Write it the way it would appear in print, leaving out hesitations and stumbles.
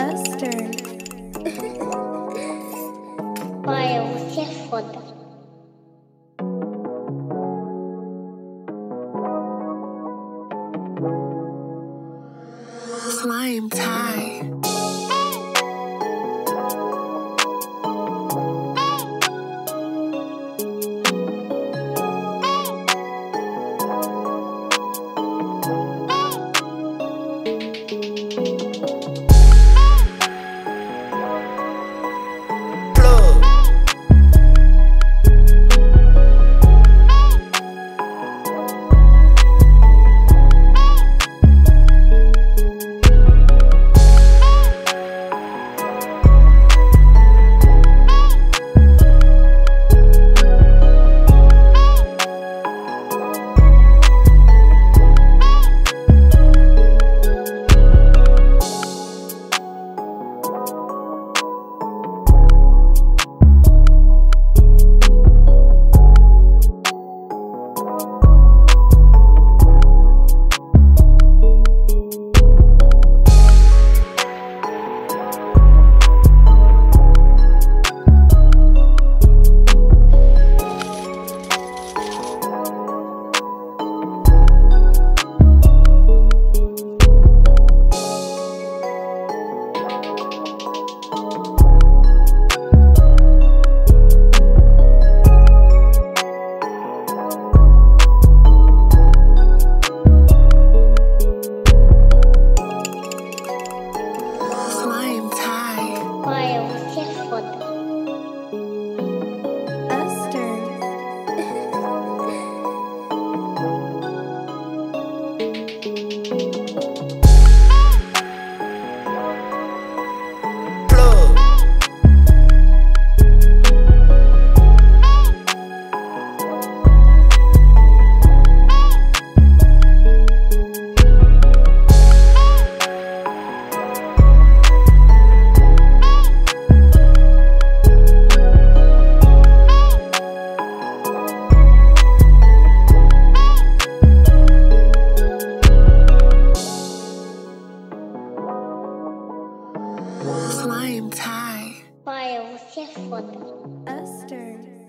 Mustard. Biosefod. Slime tie. Slime tie. Biosefod. Mustard.